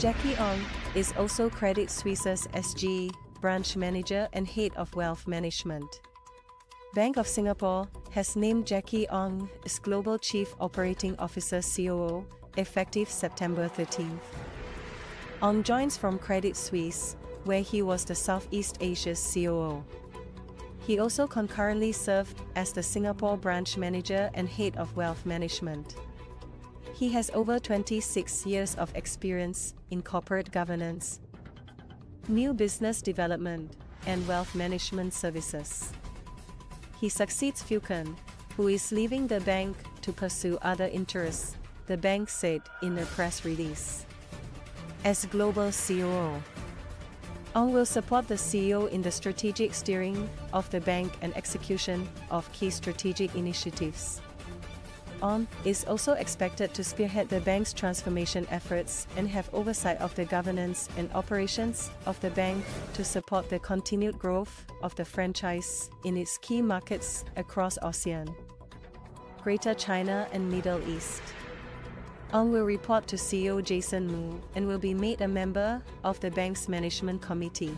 Jackie Ong is also Credit Suisse's SG, branch manager and head of wealth management. Bank of Singapore has named Jackie Ong as Global Chief Operating Officer (COO) effective September 13. Ong joins from Credit Suisse, where he was the Southeast Asia's COO. He also concurrently served as the Singapore branch manager and head of wealth management. He has over 26 years of experience in corporate governance, new business development, and wealth management services. He succeeds Fukun, who is leaving the bank to pursue other interests, the bank said in a press release. As global COO, Ong will support the CEO in the strategic steering of the bank and execution of key strategic initiatives. Ong is also expected to spearhead the bank's transformation efforts and have oversight of the governance and operations of the bank to support the continued growth of the franchise in its key markets across ASEAN, Greater China and Middle East. Ong will report to CEO Jason Mu and will be made a member of the bank's management committee.